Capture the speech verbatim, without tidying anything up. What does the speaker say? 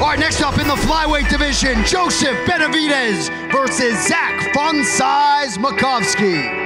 All right, next up in the flyweight division, Joseph Benavidez versus Zach "Fun Size" Makovsky.